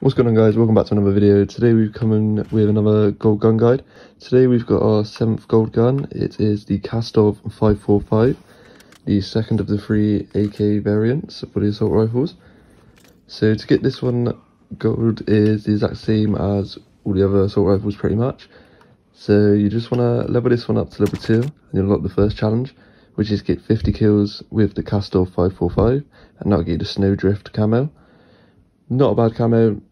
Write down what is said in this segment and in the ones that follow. What's going on, guys? Welcome back to another video. Today we've come in with another gold gun guide. Today we've got our 7th gold gun. It is the Kastov 545, the second of the 3 AK variants for the assault rifles. So to get this one, gold is the exact same as all the other assault rifles pretty much. So you just want to level this one up to level 2 and you'll unlock the first challenge, which is get 50 kills with the Kastov 545 and that'll get you the Snowdrift camo. Not a bad camo.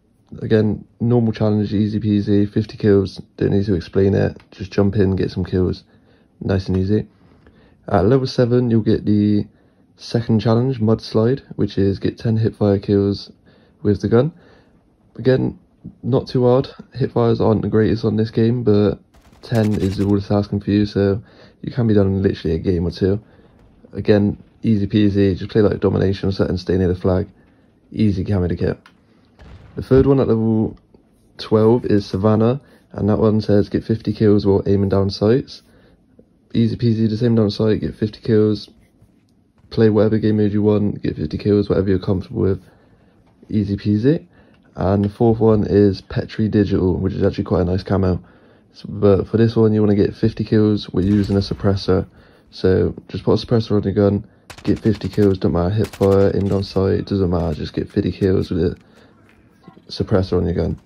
Again, normal challenge, easy peasy, 50 kills, don't need to explain it, just jump in, get some kills, nice and easy. At level 7 you'll get the second challenge, Mudslide, which is get 10 hipfire kills with the gun. Again, not too hard, hipfires aren't the greatest on this game, but 10 is all the tasking for you, so you can be done in literally a game or two. Again, easy peasy, just play like domination set and stay near the flag, easy camo to get. The third one at level 12 is Savannah, and that one says get 50 kills while aiming down sights. Easy peasy, just aim down sight, get 50 kills, play whatever game mode you want, get 50 kills, whatever you're comfortable with, easy peasy. And the fourth one is Petri Digital, which is actually quite a nice camo. But for this one you want to get 50 kills with using a suppressor. So just put a suppressor on your gun, get 50 kills, don't matter, hip fire, aim down sight, doesn't matter, just get 50 kills with it. Suppressor on your gun.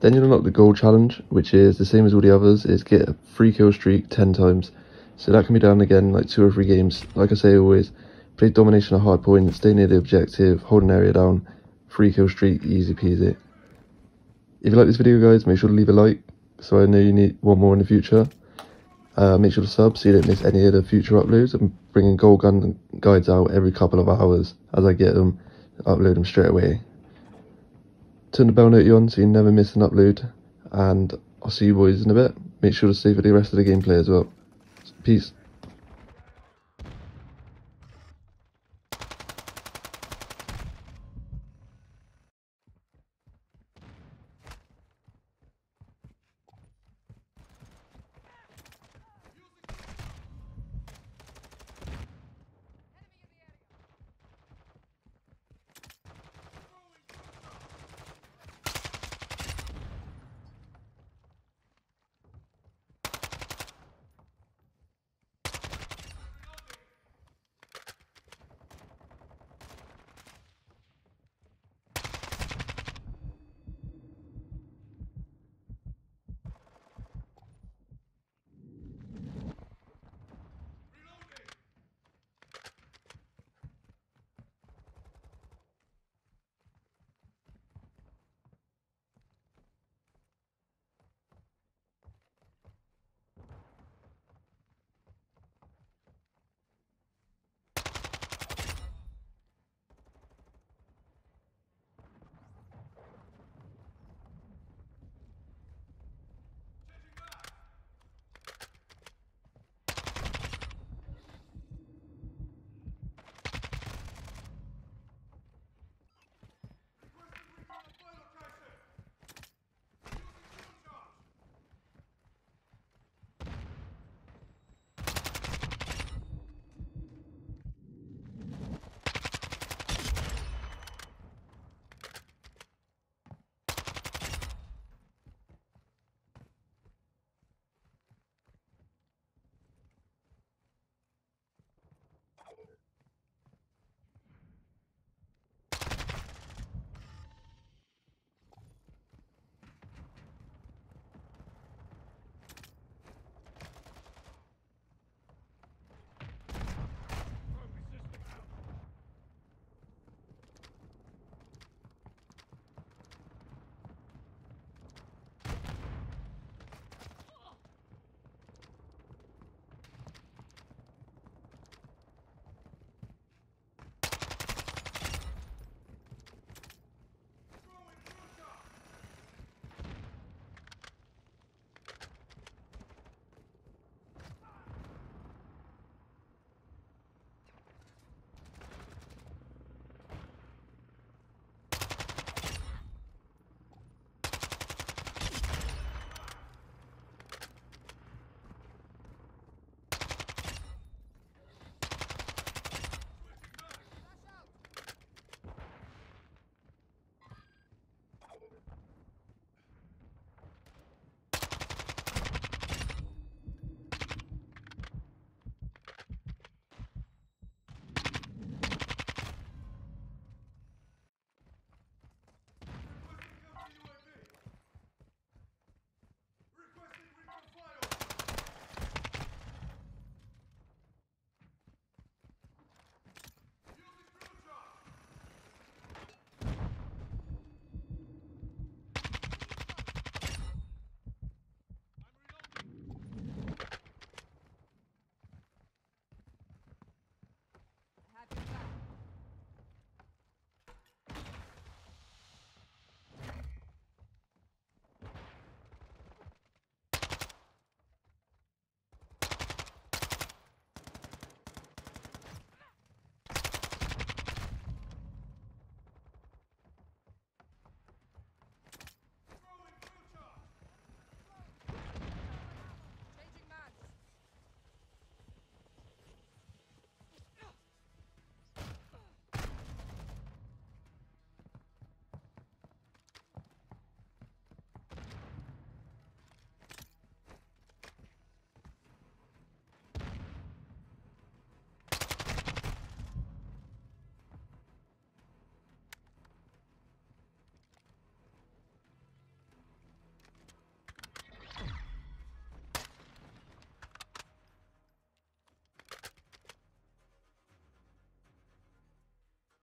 Then you'll unlock the gold challenge, which is the same as all the others, is get a 3 kill streak 10 times. So that can be done again like 2 or 3 games. Like I say always, play domination at hard point, stay near the objective, hold an area down, 3 kill streak, easy peasy. If you like this video, guys, make sure to leave a like so I know you need one more in the future. Make sure to sub so you don't miss any of the future uploads. I'm bringing gold gun guides out every couple of hours as I get them, upload them straight away. Turn the bell notification on so you never miss an upload, and I'll see you boys in a bit. Make sure to stay for the rest of the gameplay as well. Peace.